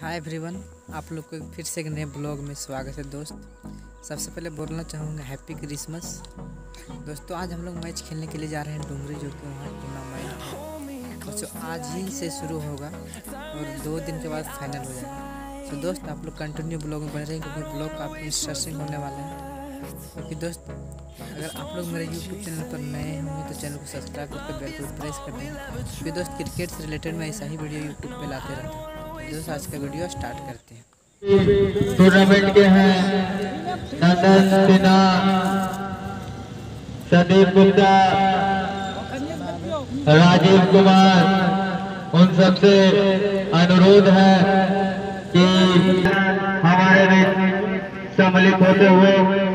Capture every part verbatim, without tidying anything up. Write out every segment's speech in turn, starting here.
Hi everyone, आप लोग को फिर से एक नए ब्लॉग में स्वागत है दोस्त। सबसे पहले बोलना चाहूँगा हैप्पी क्रिसमस। दोस्तों आज हम लोग मैच खेलने के लिए जा रहे हैं डुंगरी, जो कि वहाँ टूर्नामेंट है दोस्तों आज ही से शुरू होगा और दो दिन के बाद फाइनल हो जाएगा। तो दोस्त आप लोग कंटिन्यू ब्लॉग में बने रहें क्योंकि ब्लॉग काफ़ी इंटरेस्टिंग होने वाला है। क्योंकि दोस्त अगर आप लोग मेरे यूट्यूब चैनल पर नए होंगे तो चैनल को सब्सक्राइब करके बेल को प्रेस कर दें क्योंकि दोस्त क्रिकेट से रिलेटेड मैं ऐसा ही वीडियो यूट्यूब पर लाते रहता हूँ। दोस्त आज का वीडियो स्टार्ट करते हैं। टूर्नामेंट के हैं नंदन सिन्हा, संदीप गुप्ता, राजीव कुमार। उन सबसे अनुरोध है कि हमारे में सम्मिलित होते हुए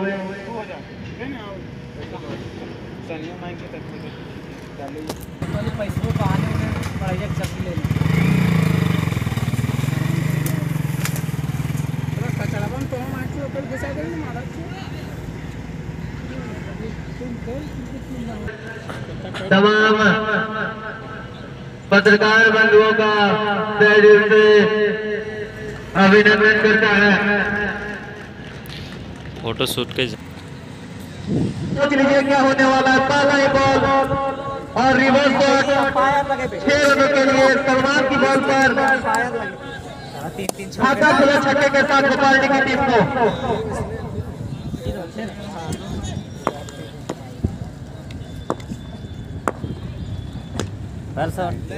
पैसों का आने में पढ़ाई चक्की ले चलावन तो हम आठ ऊपर घुसा गए महाराज। तमाम पत्रकार बंधुओं का तहे से अभिनंदन करता है। फोटोशूट के सोच लीजिए क्या होने वाला है। पहला ही बॉल और रिवर्स बॉल छह रनों के लिए सलमान की बॉल पर खाता खुला छक्के के साथ गोपालजी की टीम को।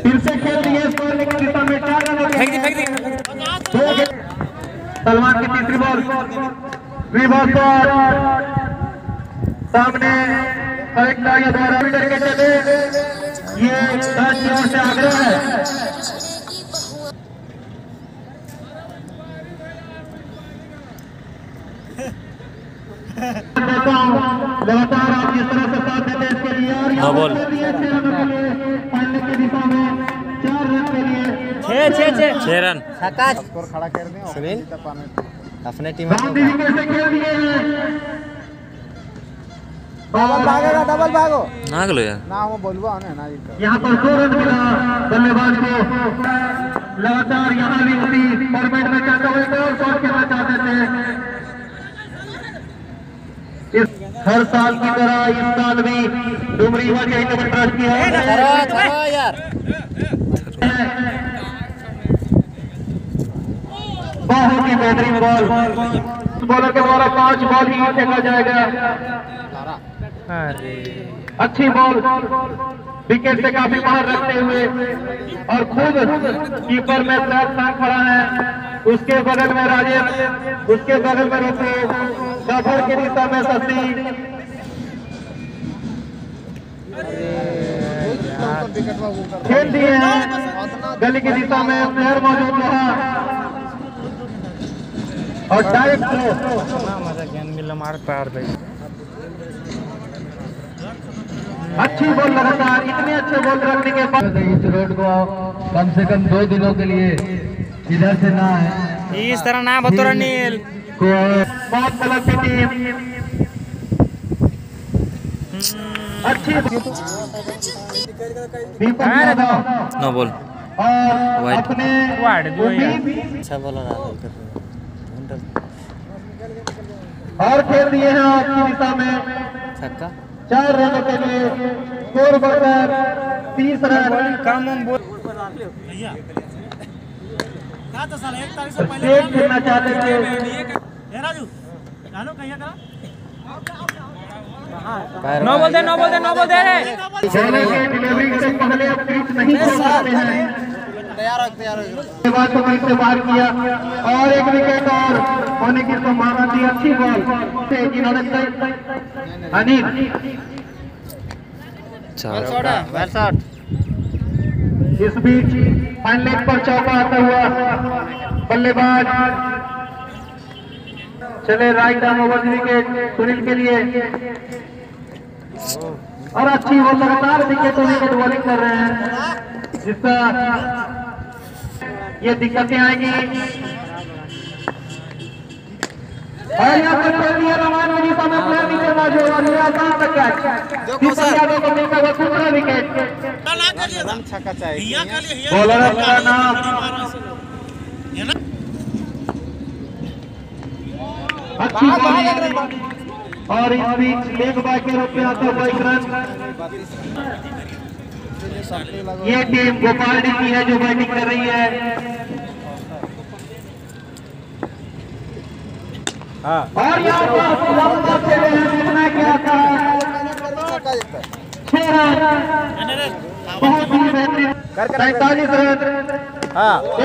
फिर से खेल दिए स्कोर लेकर दिशा में चार रन। सलमान की तीसरी बॉल रिवर्स बॉल सामने एक नारिया द्वारा के चले। ये दस से आग्रह है लगातार आप इस तरह से साथ देते इसके लिए और पालने की दिशा में चार रन के लिए छह छह रन स्कोर खड़ा कर दें अपने टीम में। भागेगा डबल भागो ना गलो यार ना वो बोलवा ना ना यहाँ पर दो रन मिला बल्लेबाज को। लगातार यहाँ भी उसी फॉर्मेट में जाते हुए और शॉट खेलना चाहते थे। हर साल की तरह इस साल भी डुमरी युवा के हित में ट्रस्ट किया है यार। बहुत ही बेहतरीन बॉल बॉलर के द्वारा पांच बॉल ही फेंका जाएगा। अच्छी बॉल विकेट से काफी बाहर रखते हुए और खुद कीपर में साथ साथ खड़ा है। उसके बगल में राजेश, उसके बगल में रोते गफर की दिशा में शशि। खेल दिए हैं गली की दिशा में प्लेयर मौजूद रहा और डायरेक्ट गेंद मिला मार पार गई। अच्छी बॉल लगातार इतने अच्छे बॉल रखने के बाद इस रोड को कम से कम दो दिनों के लिए इधर से ना है इस तरह ना बतौर नील को बहुत गलत अच्छी नो बॉल और अपने अच्छा बॉल और खेल दिए हैं आपकी दिशा में छक्का चार रनों के लिए स्कोर बढ़कर तीस रन। काम खेलना चाहते थे नौ बोल दे नौ बोल दे नौ बोल दे डिलीवरी से पहले पिच नहीं छोड़ते हैं। तैयार हो तैयार हो पिच से बाहर किया और एक विकेट और होने की संभावना थी। अच्छी बॉल जिन्होंने अनिल इस बीच फाइन लेग पर चौका आता हुआ बल्लेबाज चले right arm over wicket Sunil के लिए और अच्छी वो लगातार विकेट होने की बॉलिंग कर रहे हैं जिसका ये दिक्कतें आएंगी। और यहाँ पर खेल दिया रमान की दिशा में प्लेयर नीचे मौजूद और ये आसान तक कैच तीसरा यादव को मिलता हुआ दूसरा विकेट। बॉलर का नाम अच्छी पारी और इस बीच लेग बाय के रूप में आता हुआ एक रन। ये टीम गोपालडी की है जो बैटिंग कर रही है और यहाँ बहुत ही बेहतरीन सैतालीस रन। छत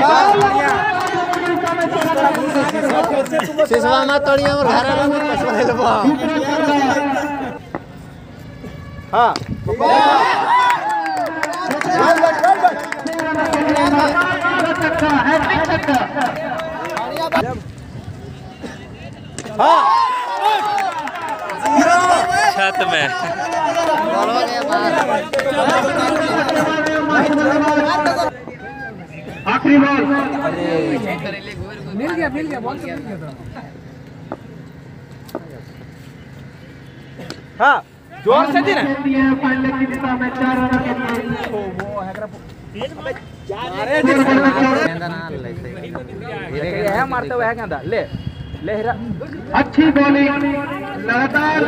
में आखिरी बॉल मिल गया मिल गया बॉल मिल गया था। हाँ जोर से दिन फाइनल की दिशा में चार रन के वो है अरे धीरे है मारते हुए है गेंदा ले लेहरा अच्छी बॉलिंग लगातार।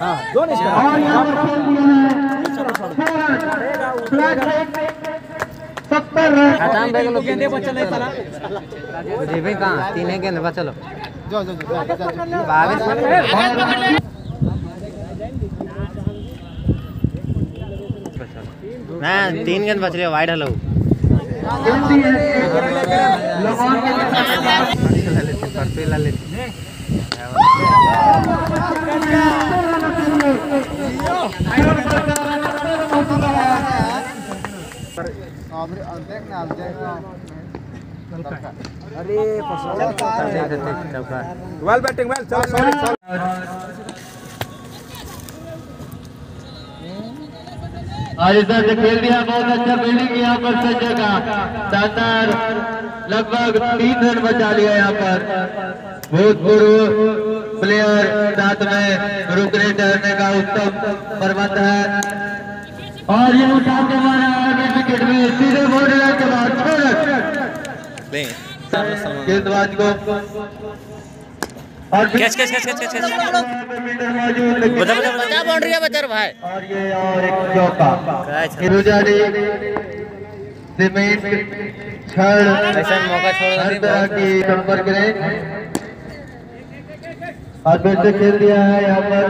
हां जोर से सत्तर रन गेंद गेंदे बचल है साला देवे कहां तीन गेंद बचलो जो जो जो बाईस रन ना तीन गेंद बचले वाइड हलो लगन के लेते पर पे ला लेते अरे वेल बैटिंग वेल चल चल आदित्य से खेल दिया बहुत अच्छा फील्डिंग यहाँ पर संजय का शानदार लगभग तीन रन बचा लिया यहाँ पर भूतपूर्व प्लेयर साथ में रुकने ठहरने का उत्तम प्रबंध है और ये उठा के मारा विकेट में सीधे बोर्ड के बाद गेंदबाज को और catch catch catch catch catch बता बता बाउंड्री है बचर भाई और ये और एक चौका हिरुजानी सीमेंट छड़ ऐसा मौका छोड़ा नहीं बहुत की नंबर गिरे आज से खेल दिया है यहाँ पर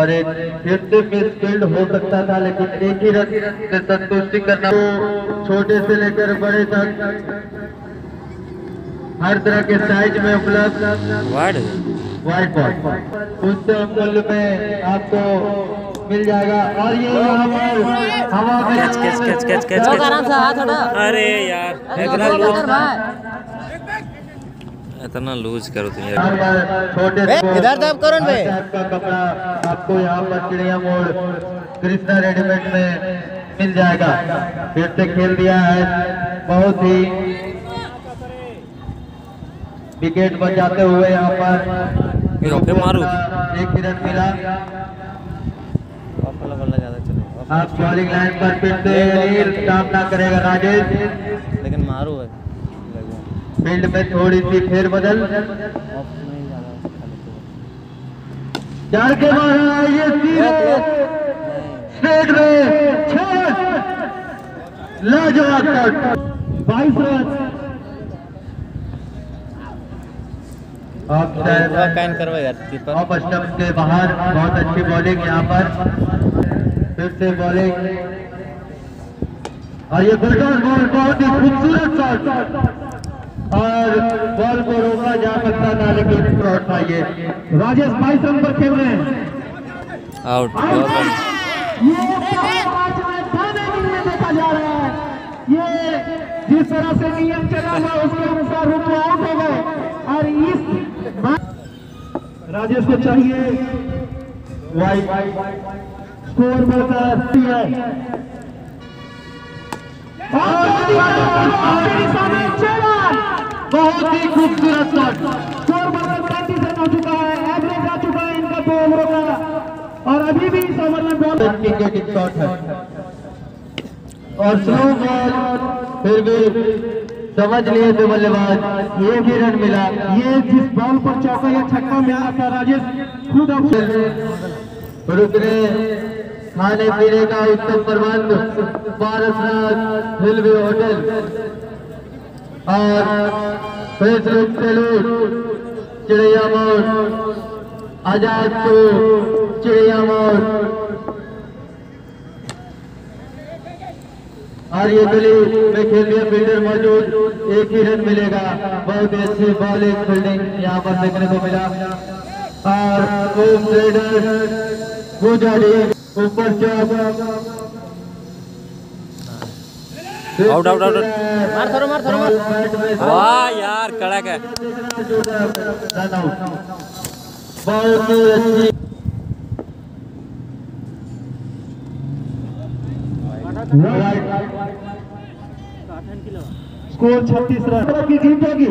और एक फिफ्टी मिस फील्ड हो सकता था लेकिन एक ही रन से संतुष्टि करना छोटे से लेकर बड़े तक हर तरह के साइज में उपलब्ध वाइड बॉल उच्च मूल्य में आपको मिल जाएगा और ये हवा में अरे यार इतना लूज करो तुम यार इधर तो आप करो ना आपका कपड़ा आपको यहाँ पर चिड़िया मोड़ कृष्णा रेडीमेड में मिल जाएगा। फिर से खेल दिया है बहुत ही विकेट बचाते हुए यहाँ पर मारू एक रन मिला। आप बॉलिंग लाइन पर फिर से सामना करेगा राजेश लेकिन मारू है फील्ड में थोड़ी सी फेर बदल चार के बाद ये स्ट्रेट में छह लाजवाब बाईस रन आप ऑफ स्टंप के बाहर बहुत अच्छी बॉलिंग यहाँ पर फिर से बॉलिंग और ये गोल्डन बॉल बहुत ही खूबसूरत शॉट और बॉल को रोका जा सकता था लेकिन आउट था ये राजेश भाई पर खेल रहे हैं आउट देखा जा रहा है ये जिस तरह से नियम चला हुआ उसके अनुसार रूप में आउट हो गए और इस राजेश को चाहिए वाइड स्कोर बढ़कर बहुत ही खूबसूरत शॉट स्कोर बदल कंडीशन हो चुका है एवरेज आ चुका है इनका दो ओवरों का और अभी भी इस ओवर में बहुत विकेट शॉट है और स्लो बॉल फिर भी समझ लिए थे बल्लेबाज, ये भी रन मिला। ये जिस बॉल पर चौका या छक्का मिला था राजेश, खुद रुकने खाने पीने का उत्तम प्रबंध पारसनाथ रेलवे होटल और फ्रेश रूप सैलूट चिड़िया मोड़ आजाद को चिड़िया मोड़। और ये गली में खेलिए फील्डर मौजूद, एक ही रन मिलेगा। बहुत ही अच्छी बॉलिंग फील्डिंग यहाँ पर देखने को मिला और खूब रेडर गुजारी ऊपर आउट आउट आउट मार थोड़ा मार थोड़ा मार। वाह यार कड़क है, बहुत ही अच्छी। स्कोर छत्तीस रन की जीत होगी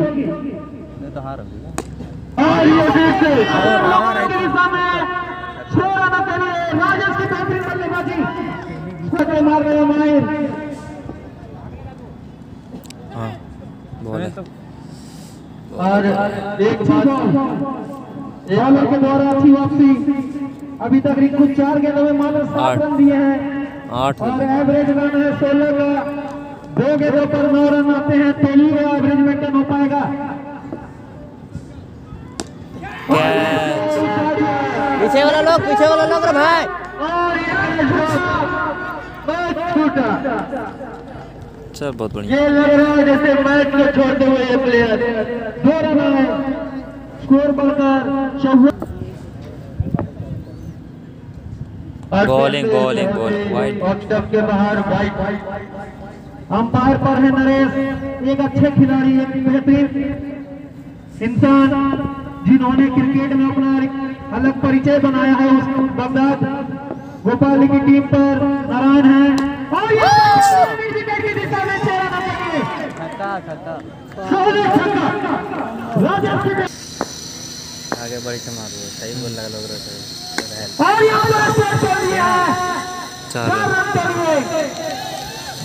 तो हार और एक बॉलर के द्वारा अच्छी वापसी। अभी तक रिंकू चार गेंदों में मात्र सात रन दिए हैं आठ और एवरेज रन है सोलह का। दो गेंदों पर नौ रन आते हैं, तेली का एवरेज मेंटेन हो पाएगा। पीछे वाला लोग पीछे वाला लोग रे भाई, अच्छा बहुत बढ़िया। ये लग रहा है जैसे मैच को छोड़ते हुए ये प्लेयर दो रन है। स्कोर बढ़कर चौवन। Bowling bowling bowling wide stump के बाहर वाइड। अंपायर पर है नरेश, एक अच्छे खिलाड़ी, एक बेहतरीन इंसान जिन्होंने क्रिकेट में अपना अलग परिचय बनाया है। उस बगदाद भोपाल की टीम पर नारायण है और ये विकेट की दिशा में चला जाता है। आगे बढ़ के मार दो, सही बोल रहा लोग रहे और यहाँ पर स्कोर कर दिया है।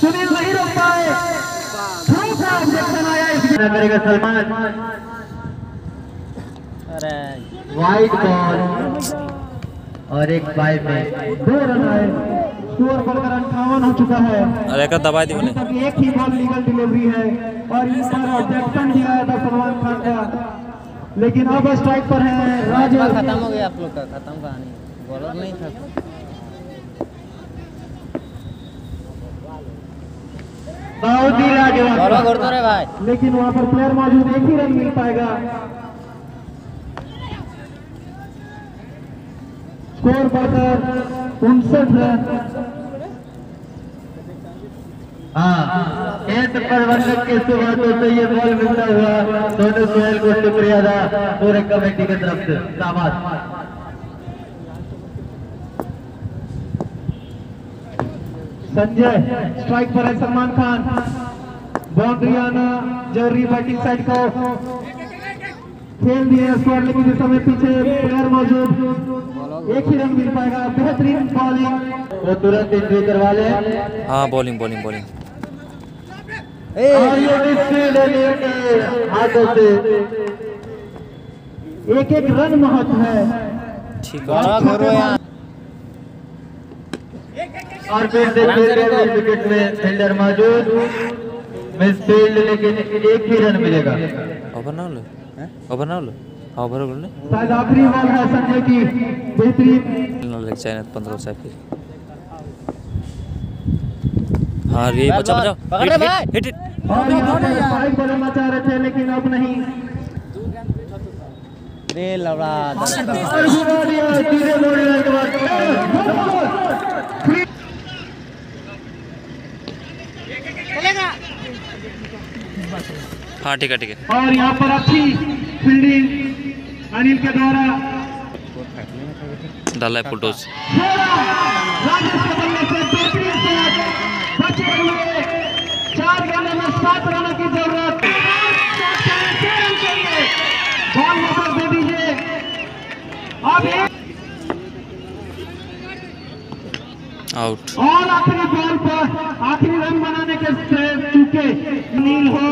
सुनील नहीं रोक पाए, थ्रू का ऑब्जेक्शन आया इसमें अमेरिका सलमान। अरे वाइड बॉल और एक बाई में दो रन आए। स्कोर बढ़कर अंठावन हो चुका है। अरे का दबाई दी उन्हें, एक ही बॉल लीगल डिलीवरी है और इस पर ऑब्जेक्शन दिया था सलमान खान का। लेकिन अब स्ट्राइक पर है राजा। खत्म हो गया आप लोग का, खत्म कहानी। बॉलर नहीं था बहुत ही लाजवाब भाई, लेकिन वहां पर प्लेयर मौजूद, एक ही रन मिल पाएगा। स्कोर बढ़कर उनसठ रन। हाँ खेत प्रबंधक के सुबह से ये बॉल मिलता हुआ सोनू सोहेल को शुक्रिया था पूरे कमेटी की तरफ से। शाबाश। संजय स्ट्राइक पर है सलमान खान। बाउंड्री आना जरूरी, बैटिंग साइड को खेल दिया स्कोर, लेकिन इस समय पीछे प्लेयर मौजूद, एक ही रन मिल पाएगा। बेहतरीन बॉलिंग, वो तुरंत एंट्री करवा ले। हाँ बॉलिंग बॉलिंग बॉलिंग और ये हाथों से एक एक रन महत्व है। ठीक है और फिर विकेट में फील्डर मौजूद मिस फील्ड, लेकिन एक ही रन मिलेगा। ओवर ना लो ओवर ना लो ओवर बोलने शायद आखिरी बॉल है संजय की। बेहतरीन चाइना पंद्रह सैफी। हाँ ये बचा बचा पकड़ रहे भाई, हिट हिट। और फाइव बनाना चाह रहे थे लेकिन अब नहीं। रे लौड़ा धीरे मोड़ने के बाद चलेगा। हाँ ठीक है ठीक है। और यहाँ पर अच्छी फील्डिंग अनिल के द्वारा डाला है फोटोज। चार गेंदों में सात रनों की जरूरत, बॉल वापस दे दीजिए। अब आउट और आखिरी बॉल पर आखिरी रन बनाने के चूके नील हो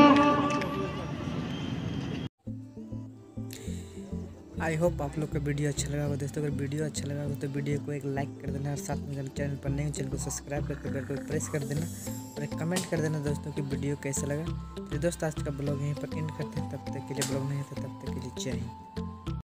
आई होप आप लोग का वीडियो अच्छा लगा होगा दोस्तों। अगर वीडियो अच्छा लगा हो तो वीडियो को एक लाइक कर देना और साथ में चैनल पर नहीं चैनल को सब्सक्राइब करके बेल को प्रेस कर देना और एक कमेंट कर देना दोस्तों कि वीडियो कैसा लगा। तो दोस्तों आज का ब्लॉग यहीं पर एंड करते हैं। तब तक के लिए ब्लॉग नहीं था, तब तक के लिए जय हिंद।